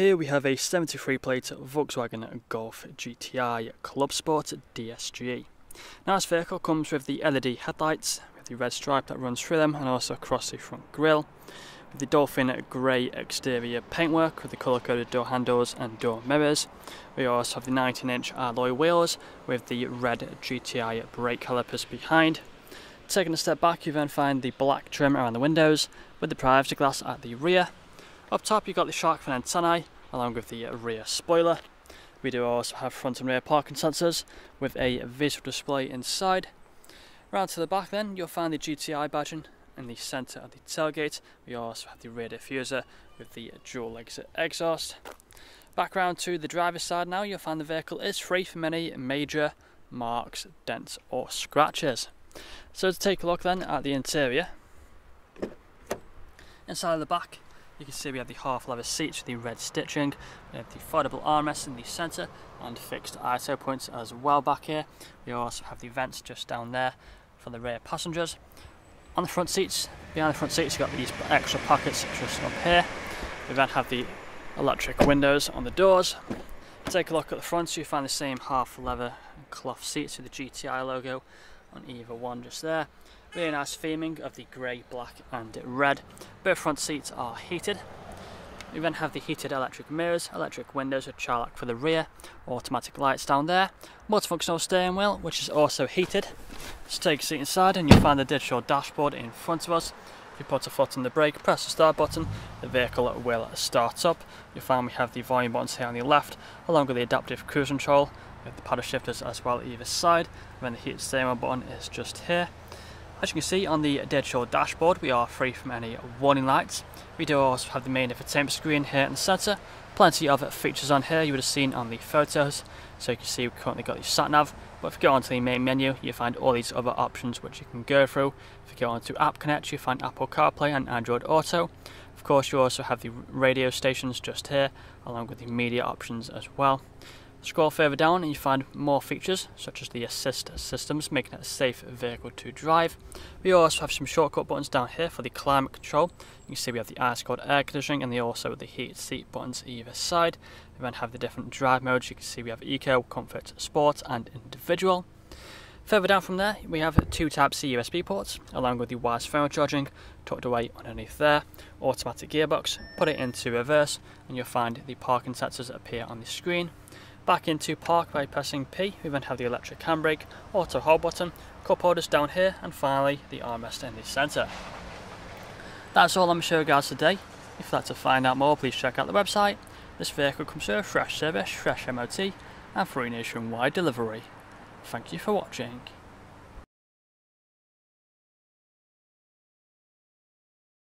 Here we have a 73 plate Volkswagen Golf GTI Club Sport DSG. Now this vehicle comes with the LED headlights, with the red stripe that runs through them and also across the front grille, with the dolphin grey exterior paintwork with the colour-coded door handles and door mirrors. We also have the 19-inch alloy wheels with the red GTI brake calipers behind. Taking a step back, you then find the black trim around the windows with the privacy glass at the rear. Up top you've got the shark fin antennae along with the rear spoiler. We do also have front and rear parking sensors with a visual display inside. Round to the back then you'll find the GTI badging in the centre of the tailgate. We also have the rear diffuser with the dual exit exhaust. Back round to the driver's side now, you'll find the vehicle is free from any major marks, dents or scratches. So to take a look then at the interior. Inside of the back you can see we have the half leather seats with the red stitching, we have the foldable armrests in the centre and fixed ISO points as well back here. We also have the vents just down there for the rear passengers. On the front seats, behind the front seats you've got these extra pockets just up here. We then have the electric windows on the doors. Take a look at the front, so you find the same half leather cloth seats with the GTI logo on either one just there. Really nice theming of the grey, black and red. Both front seats are heated. We then have the heated electric mirrors, electric windows with Charlock for the rear, automatic lights down there, multifunctional steering wheel which is also heated. Let's take a seat inside and you'll find the digital dashboard in front of us. If you put a foot on the brake, press the start button, the vehicle will start up. You'll find we have the volume buttons here on the left along with the adaptive cruise control, with the paddle shifters as well either side, and then the heated steering wheel button is just here. As you can see on the digital dashboard, we are free from any warning lights. We do also have the main infotainment screen here in the centre. Plenty of features on here you would have seen on the photos. So you can see we've currently got the sat nav, but if you go onto the main menu, you find all these other options which you can go through. If you go onto App Connect, you find Apple CarPlay and Android Auto. Of course, you also have the radio stations just here, along with the media options as well. Scroll further down and you find more features such as the assist systems, making it a safe vehicle to drive. We also have some shortcut buttons down here for the climate control. You can see we have the ice-cold air conditioning and also the heated seat buttons either side. We then have the different drive modes. You can see we have Eco, Comfort, Sport and Individual. Further down from there we have two Type-C USB ports along with the wireless phone charging tucked away underneath there, automatic gearbox, put it into reverse and you'll find the parking sensors appear on the screen. Back into park by pressing P, we then have the electric handbrake, auto hold button, cup holders down here and finally the armrest in the centre. That's all I'm going to show you guys today. If you'd like to find out more, please check out the website. This vehicle comes with a fresh service, fresh MOT and free nationwide delivery. Thank you for watching.